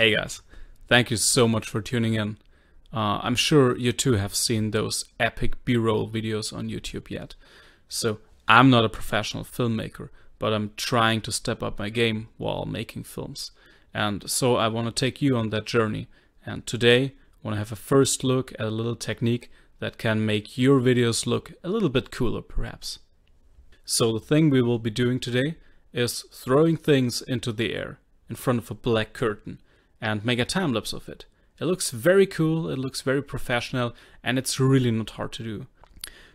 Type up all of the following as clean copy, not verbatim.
Hey guys, thank you so much for tuning in. I'm sure you too have seen those epic B-roll videos on YouTube yet. So I'm not a professional filmmaker, but I'm trying to step up my game while making films. And so I want to take you on that journey. And today I want to have a first look at a little technique that can make your videos look a little bit cooler perhaps. So the thing we will be doing today is throwing things into the air in front of a black curtain and make a time lapse of it. It looks very cool, it looks very professional, and it's really not hard to do.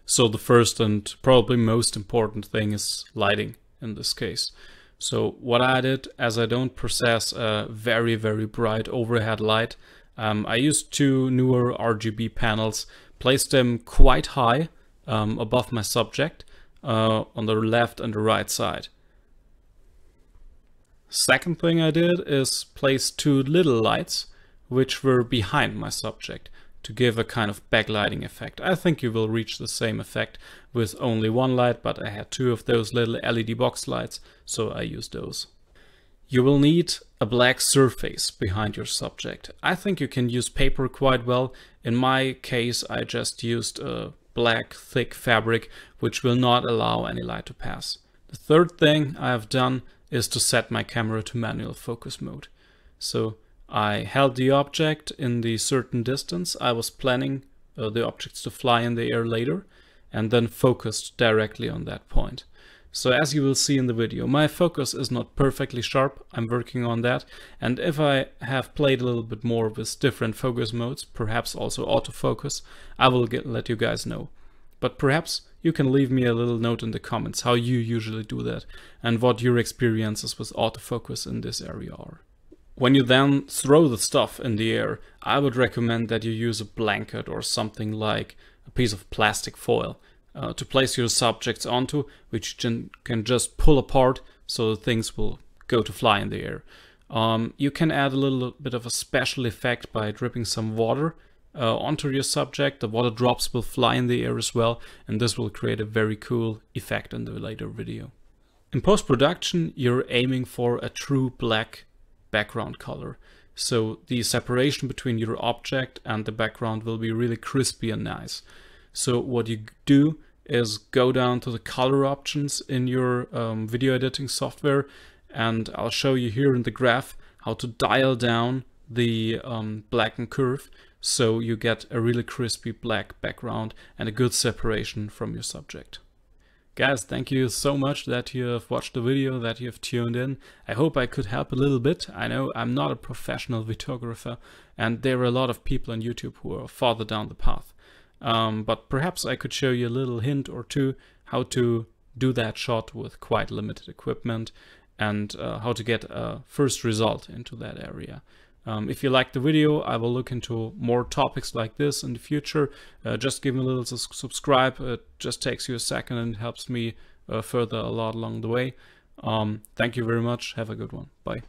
So the first and probably most important thing is lighting in this case. So what I did, as I don't possess a very bright overhead light, I used two newer RGB panels, placed them quite high above my subject on the left and the right side. Second thing I did is place two little lights which were behind my subject to give a kind of backlighting effect. I think you will reach the same effect with only one light, but I had two of those little LED box lights, so I used those. You will need a black surface behind your subject. I think you can use paper quite well. In my case, I just used a black thick fabric which will not allow any light to pass. The third thing I have done is to set my camera to manual focus mode. So I held the object in the certain distance. I was planning the objects to fly in the air later and then focused directly on that point. So as you will see in the video, my focus is not perfectly sharp. I'm working on that. And if I have played a little bit more with different focus modes, perhaps also autofocus, I will let you guys know. But perhaps you can leave me a little note in the comments how you usually do that and what your experiences with autofocus in this area are. When you then throw the stuff in the air, I would recommend that you use a blanket or something like a piece of plastic foil to place your subjects onto, which you can just pull apart so things will go to fly in the air. You can add a little bit of a special effect by dripping some water onto your subject. The water drops will fly in the air as well, and this will create a very cool effect in the later video. In post-production, you're aiming for a true black background color. So the separation between your object and the background will be really crispy and nice. So what you do is go down to the color options in your video editing software, and I'll show you here in the graph how to dial down the blacken curve so you get a really crispy black background and a good separation from your subject. Guys, thank you so much that you have watched the video, that you have tuned in. I hope I could help a little bit. I know I'm not a professional videographer and there are a lot of people on YouTube who are farther down the path. But perhaps I could show you a little hint or two how to do that shot with quite limited equipment and how to get a first result into that area. If you like the video, I will look into more topics like this in the future. Just give me a little subscribe. It just takes you a second and helps me further a lot along the way. Thank you very much. Have a good one. Bye.